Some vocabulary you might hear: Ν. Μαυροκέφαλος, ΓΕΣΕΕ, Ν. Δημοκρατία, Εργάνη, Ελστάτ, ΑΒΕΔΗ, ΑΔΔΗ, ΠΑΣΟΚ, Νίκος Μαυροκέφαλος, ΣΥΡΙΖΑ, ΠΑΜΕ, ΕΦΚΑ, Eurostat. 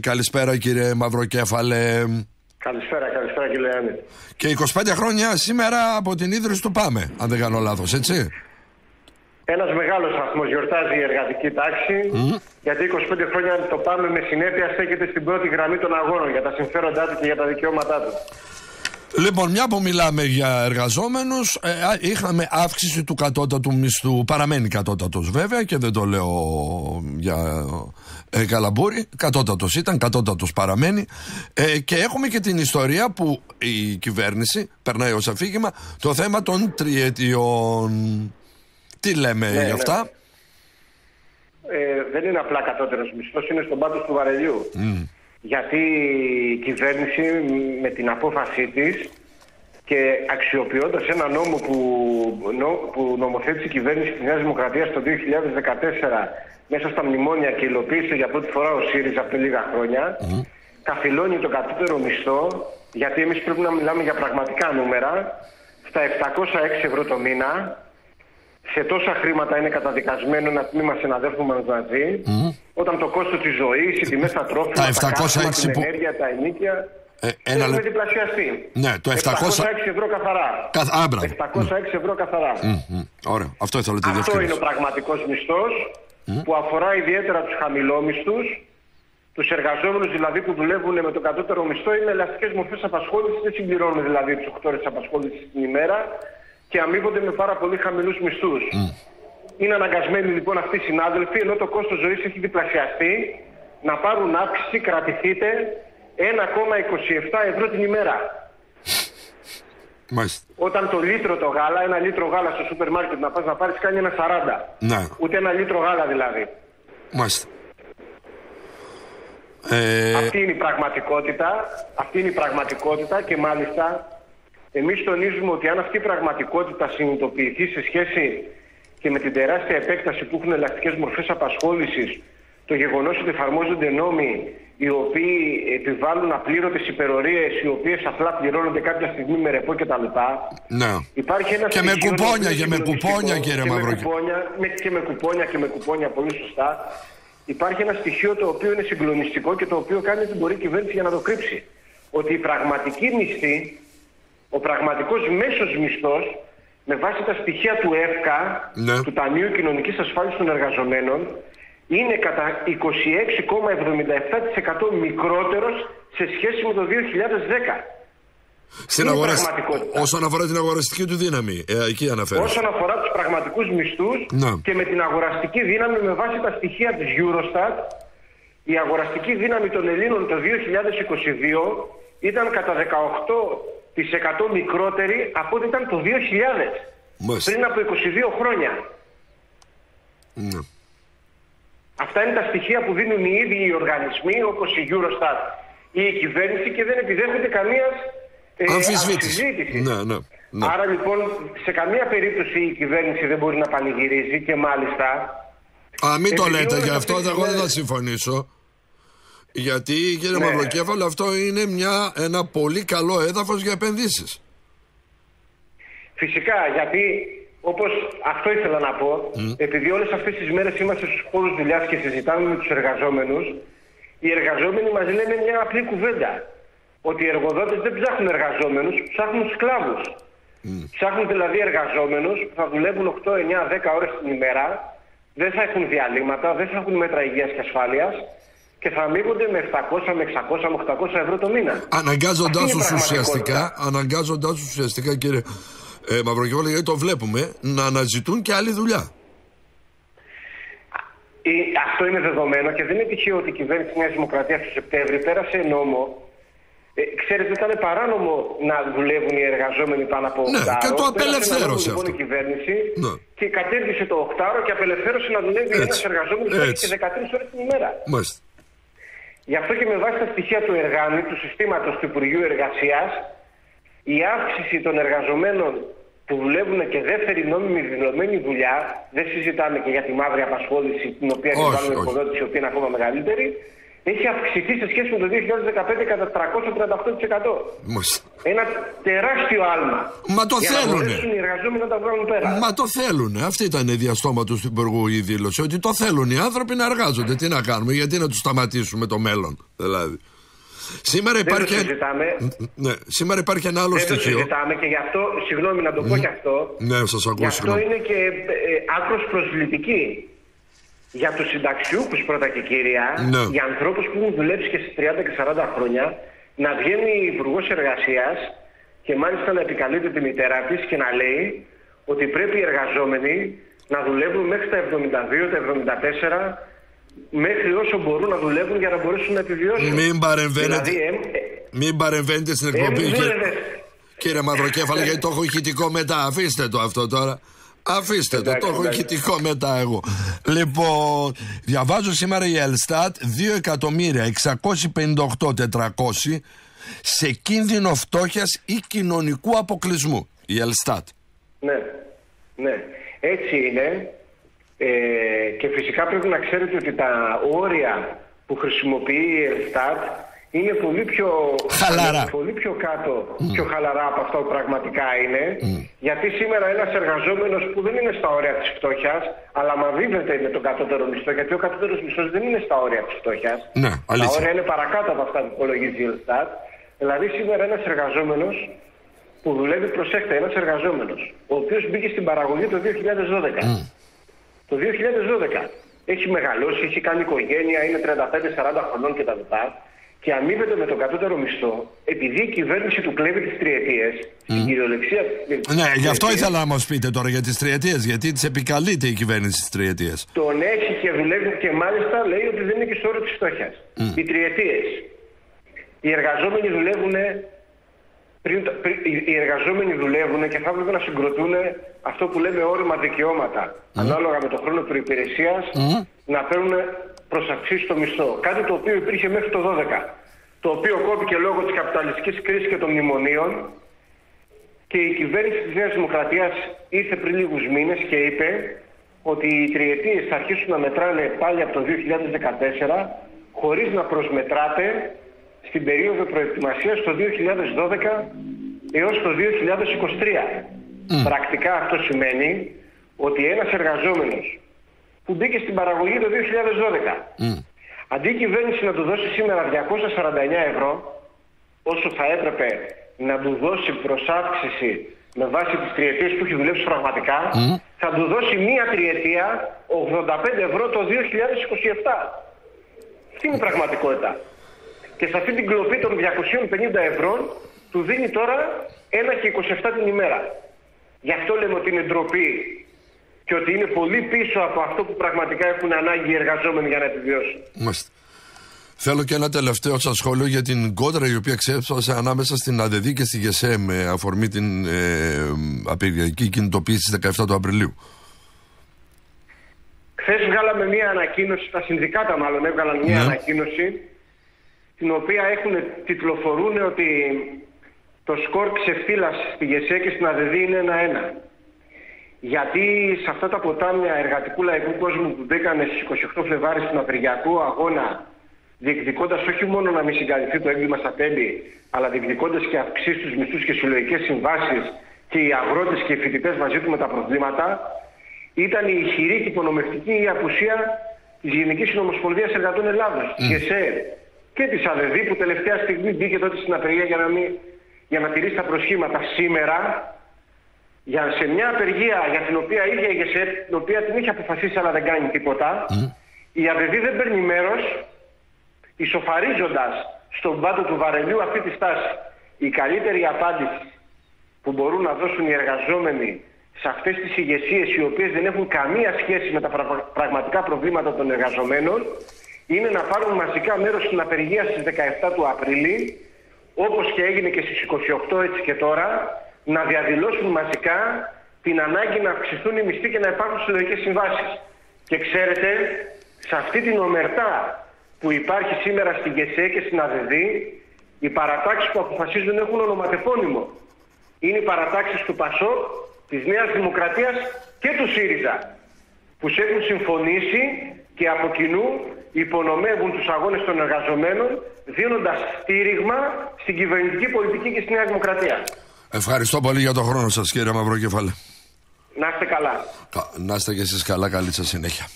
Καλησπέρα κύριε Μαυροκέφαλε. Καλησπέρα κύριε Άννη. Και 25 χρόνια σήμερα από την ίδρυση του ΠΑΜΕ, αν δεν κάνω λάθος, έτσι. Ένας μεγάλος σταθμός γιορτάζει η εργατική τάξη, γιατί 25 χρόνια το ΠΑΜΕ με συνέπεια στέκεται στην πρώτη γραμμή των αγώνων για τα συμφέροντά του και για τα δικαιώματά του. Λοιπόν, μια που μιλάμε για εργαζόμενους, είχαμε αύξηση του κατώτατου μισθού. Παραμένει κατώτατος βέβαια και δεν το λέω για καλαμπούρι. Κατώτατος ήταν, κατώτατος παραμένει. Και έχουμε και την ιστορία που η κυβέρνηση περνάει ως αφήγημα το θέμα των τριετιών. Τι λέμε για αυτά? Δεν είναι απλά κατώτερος μισθός, είναι στον πάτος του βαρελιού. Γιατί η κυβέρνηση με την απόφασή της και αξιοποιώντας ένα νόμο που νομοθέτησε η κυβέρνηση της Νέα Δημοκρατίας το 2014 μέσα στα μνημόνια και υλοποίησε για πρώτη φορά ο ΣΥΡΙΖΑ πριν λίγα χρόνια, καθυλώνει το κατώτερο μισθό, γιατί εμείς πρέπει να μιλάμε για πραγματικά νούμερα, στα 706 ευρώ το μήνα. Σε τόσα χρήματα είναι καταδικασμένο ένα τμήμα συναδέλφου μας μαζί, όταν το κόστος της ζωής, οι τιμές στα τρόφιμα, τα καύσιμα, την ενέργεια, τα ενίκια, έχουμε διπλασιαστεί. Ναι, το 706 ευρώ καθαρά. 706 ευρώ καθαρά. Ωραία, αυτό ήθελα τη διευκρίνηση. Αυτό είναι ο πραγματικός μισθός, που αφορά ιδιαίτερα τους χαμηλόμισθους, τους εργαζόμενους δηλαδή που δουλεύουν με το κατώτερο μισθό, είναι ελαστικές μορφές απασχόλησης, δεν συμπληρώνουν δηλαδή τις 8 ώρες απασχόλησης την ημέρα και αμείβονται με πάρα πολύ χαμηλούς μισθούς. Είναι αναγκασμένοι λοιπόν αυτοί οι συνάδελφοι, ενώ το κόστος ζωής έχει διπλασιαστεί, να πάρουν αύξηση, κρατηθείτε, 1,27 ευρώ την ημέρα. Μάλιστα. Όταν το λίτρο το γάλα, ένα λίτρο γάλα στο σούπερ μάρκετ να πας να πάρεις, κάνει ένα 40. Ναι. Ούτε ένα λίτρο γάλα δηλαδή. Μάλιστα. Αυτή είναι η πραγματικότητα, αυτή είναι η πραγματικότητα και μάλιστα... Εμείς τονίζουμε ότι αν αυτή η πραγματικότητα συνειδητοποιηθεί σε σχέση και με την τεράστια επέκταση που έχουν ελαστικές μορφές απασχόλησης, το γεγονός ότι εφαρμόζονται νόμοι οι οποίοι επιβάλλουν απλήρωτες υπερορίες, οι οποίες απλά πληρώνονται κάποια στιγμή με ρεπό κτλ. Ναι. Υπάρχει ένα και με κουπόνια, και με κουπόνια, κύριε Μαυροκέφαλε. Και με κουπόνια, και με κουπόνια, πολύ σωστά. Υπάρχει ένα στοιχείο το οποίο είναι συγκλονιστικό και το οποίο κάνει την μπορεί η κυβέρνηση για να το κρύψει. Ότι η πραγματική μισθή. Ο πραγματικός μέσος μισθός, με βάση τα στοιχεία του ΕΦΚΑ, ναι, του Ταμείου Κοινωνικής Ασφάλισης των Εργαζομένων, είναι κατά 26,77% μικρότερος σε σχέση με το 2010. Στην όσον αφορά την αγοραστική του δύναμη, εκεί αναφέρει. Όσον αφορά τους πραγματικούς μισθούς, ναι, και με την αγοραστική δύναμη, με βάση τα στοιχεία της Eurostat, η αγοραστική δύναμη των Ελλήνων το 2022 ήταν κατά 18% μικρότερη από ό,τι ήταν το 2000. Μάλιστα. Πριν από 22 χρόνια. Ναι. Αυτά είναι τα στοιχεία που δίνουν οι ίδιοι οι οργανισμοί όπως η Eurostat ή η κυβέρνηση και δεν επιδέχονται καμίας αμφισβήτηση. Ναι, ναι, ναι. Άρα λοιπόν σε καμία περίπτωση η κυβέρνηση δεν μπορεί να πανηγυρίζει και μάλιστα... μην το λέτε γι' αυτό, εγώ δεν θα συμφωνήσω. Γιατί, κύριε Μαυροκέφαλο, αυτό είναι ένα πολύ καλό έδαφος για επενδύσεις. Φυσικά, γιατί όπως αυτό ήθελα να πω, επειδή όλες αυτές τις μέρες είμαστε στους χώρους δουλειάς και συζητάμε με τους εργαζόμενους, οι εργαζόμενοι μας λένε μια απλή κουβέντα. Ότι οι εργοδότες δεν ψάχνουν εργαζόμενους, ψάχνουν σκλάβους. Ψάχνουν δηλαδή εργαζόμενους που θα δουλεύουν 8, 9, 10 ώρες την ημέρα, δεν θα έχουν διαλύματα, δεν θα έχουν μέτρα υγείας και ασφάλειας. Και θα αμείβονται με 700, με 600, με 800 ευρώ το μήνα. Αναγκάζοντας ουσιαστικά, κύριε Μαυροκέφαλε, γιατί το βλέπουμε, να αναζητούν και άλλη δουλειά. Αυτό είναι δεδομένο και δεν είναι τυχαίο ότι η κυβέρνηση της Νέας Δημοκρατίας του Σεπτέμβρη πέρασε νόμο. Ξέρετε, ήταν παράνομο να δουλεύουν οι εργαζόμενοι πάνω από 8 ώρες. Και το απελευθέρωσε. Λοιπόν, η κυβέρνηση και κατέργησε το 8ωρο και απελευθέρωσε να δουλεύει ένας εργαζόμενος και 13 ώρες την ημέρα. Μάλιστα. Γι' αυτό και με βάση τα στοιχεία του Εργάνη, του συστήματος του Υπουργείου Εργασίας, η αύξηση των εργαζομένων που δουλεύουν και δεύτερη νόμιμη δηλωμένη δουλειά, δεν συζητάμε και για τη μαύρη απασχόληση, την οποία επιβάλλουν οι εργοδότες, η οποία είναι ακόμα μεγαλύτερη, έχει αυξηθεί σε σχέση με το 2015 κατά 338%. Μάλιστα. Ένα τεράστιο άλμα. Μα το θέλουν. Οι εργαζόμενοι να τα βγάλουν πέρα. Μα το θέλουν. Αυτή ήταν η διαστόματος του Υπουργού η δήλωση. Ότι το θέλουν οι άνθρωποι να εργάζονται. Τι να κάνουμε, γιατί να τους σταματήσουμε το μέλλον, δηλαδή. Σήμερα υπάρχει, ναι, σήμερα υπάρχει ένα άλλο στοιχείο. Δεν συζητάμε και γι' αυτό, συγγνώμη να το πω κι αυτό. Ναι, σας ακούω, γι' αυτό συγγνώμη. Είναι και άκρος προσβλητική. Για τους συνταξιούχους πρώτα και κύρια, ναι. Για ανθρώπους που έχουν δουλέψει και σε 30 και 40 χρόνια, να βγαίνει η Υπουργός Εργασίας και μάλιστα να επικαλείται τη μητέρα της και να λέει ότι πρέπει οι εργαζόμενοι να δουλεύουν μέχρι τα 72, τα 74, μέχρι όσο μπορούν να δουλεύουν για να μπορέσουν να επιβιώσουν. Μην παρεμβαίνετε, δηλαδή, μην παρεμβαίνετε στην εκπομπή, κύριε Μαυροκέφαλο, γιατί το έχω ηχητικό μετά. Αφήστε το αυτό τώρα. Αφήστε το, το έχω ηχητικό μετά εγώ. Λοιπόν, διαβάζω σήμερα η Ελστάτ 2.658.400 σε κίνδυνο φτώχειας ή κοινωνικού αποκλεισμού. Η Ελστάτ. Ναι, ναι. Έτσι είναι. Και φυσικά πρέπει να ξέρετε ότι τα όρια που χρησιμοποιεί η Ελστάτ είναι πολύ πιο, πολύ πιο κάτω, πιο χαλαρά από αυτό που πραγματικά είναι. Γιατί σήμερα ένας εργαζόμενος που δεν είναι στα όρια της φτώχειας, αλλά μαδίδεται με τον κατώτερο μισθό, γιατί ο κατώτερος μισθός δεν είναι στα όρια της φτώχειας. Ναι, τα όρια είναι παρακάτω από αυτά που υπολογίζει η Ελστάτ. Δηλαδή σήμερα ένας εργαζόμενος που δουλεύει, προσέχτε, ένας εργαζόμενος, ο οποίος μπήκε στην παραγωγή το 2012. Το 2012 έχει μεγαλώσει, έχει κάνει οικογένεια, είναι 35-40 χρονών κτλ. Και αμείβεται με τον κατώτερο μισθό, επειδή η κυβέρνηση του κλέβει τις τριετίες, στην κυριολεξία. Ναι, γι' αυτό ήθελα να μας πείτε τώρα για τις τριετίες, γιατί τις επικαλείται η κυβέρνηση τις τριετίες. Τον έχει και δουλεύει και μάλιστα λέει ότι δεν είναι και στο όρο της φτώχειας. Οι τριετίες. Οι εργαζόμενοι δουλεύουν. Οι εργαζόμενοι δουλεύουν και θα έπρεπε να συγκροτούν αυτό που λέμε όριμα δικαιώματα. Ανάλογα με τον χρόνο του υπηρεσίας, να παίρνουν προσαυξήσει στο μισθό. Κάτι το οποίο υπήρχε μέχρι το 12. Το οποίο κόπηκε λόγω της καπιταλιστικής κρίσης και των μνημονίων. Και η κυβέρνηση της Νέας Δημοκρατίας ήρθε πριν λίγους μήνες και είπε ότι οι τριετίες θα αρχίσουν να μετράνε πάλι από το 2014, χωρίς να προσμετράτε στην περίοδο προετοιμασίας το 2012 έως το 2023. Πρακτικά αυτό σημαίνει ότι ένας εργαζόμενος που μπήκε στην παραγωγή το 2012, αντί η κυβέρνηση να του δώσει σήμερα 249 ευρώ, όσο θα έπρεπε να του δώσει προσάυξηση με βάση τις τριετίες που έχει δουλέψει πραγματικά, θα του δώσει μία τριετία 85 ευρώ το 2027. Αυτή είναι η πραγματικότητα. Και σε αυτή την κλοπή των 250 ευρώ του δίνει τώρα 1,27 την ημέρα. Γι' αυτό λέμε ότι είναι ντροπή και ότι είναι πολύ πίσω από αυτό που πραγματικά έχουν ανάγκη οι εργαζόμενοι για να επιβιώσουν. Μάλιστα. Θέλω και ένα τελευταίο σας σχόλιο για την κόντρα η οποία ξέσπασε ανάμεσα στην ΑΔΔΗ και στη ΓΕΣΕΕ με αφορμή την απεργιακή κινητοποίηση στις 17 του Απριλίου. Χθες βγάλαμε μία ανακοίνωση, τα συνδικάτα μάλλον έβγαλαν μία ανακοίνωση, την οποία έχουν τιτλοφορούν ότι το σκορ ξεφτύλας στη ΓΕΣΕΕ και στην ΑΔΔΗ είναι 1-1. Γιατί σε αυτά τα ποτάμια εργατικού λαϊκού κόσμου που μπήκανε στις 28 Φλεβάρι στον απεργιακό αγώνα, διεκδικώντας όχι μόνο να μην συγκαλυφθεί το έγκλημα στα τέλη, αλλά διεκδικώντας και αυξήσεις στους μισθούς και συλλογικές συμβάσεις, και οι αγρότες και οι φοιτητές μαζί του με τα προβλήματα, ήταν η ισχυρή και υπονομευτική η απουσία της Γενικής Συνομοσπονδίας Εργατών Ελλάδος, της ΓΕΣΕΕ, και της ΑΒΕΔΗ, που τελευταία στιγμή μπήκε τότε στην απεργία για να τηρήσει τα προσχήματα. Σήμερα, σε μια απεργία για την οποία η ίδια η ΓΕΣΕΕ, την οποία την είχε αποφασίσει αλλά δεν κάνει τίποτα, η ΑΒΕΔΗ δεν παίρνει μέρος, ισοφαρίζοντας στον πάτο του βαρελιού αυτή τη στάση. Η καλύτερη απάντηση που μπορούν να δώσουν οι εργαζόμενοι σε αυτές τις ηγεσίες, οι οποίες δεν έχουν καμία σχέση με τα πραγματικά προβλήματα των εργαζομένων, είναι να πάρουν μαζικά μέρος στην απεργία στις 17 του Απριλίου, όπως και έγινε και στις 28, έτσι και τώρα, να διαδηλώσουν μαζικά την ανάγκη να αυξηθούν οι μισθοί και να υπάρχουν συλλογικές συμβάσεις. Και ξέρετε, σε αυτή την ομερτά που υπάρχει σήμερα στην ΓΕΣΕΕ και στην ΑΔΔΗ, οι παρατάξεις που αποφασίζουν έχουν ονοματεπώνυμο. Είναι οι παρατάξεις του ΠΑΣΟΚ, της Νέας Δημοκρατίας και του ΣΥΡΙΖΑ, που σε έχουν συμφωνήσει και από κοινού υπονομεύουν τους αγώνες των εργαζομένων, δίνοντας στήριγμα στην κυβερνητική πολιτική και στη Νέα Δημοκρατία. Ευχαριστώ πολύ για τον χρόνο σας, κύριε Μαυροκέφαλε. Να είστε καλά. Να είστε και εσείς καλά, καλή σας συνέχεια.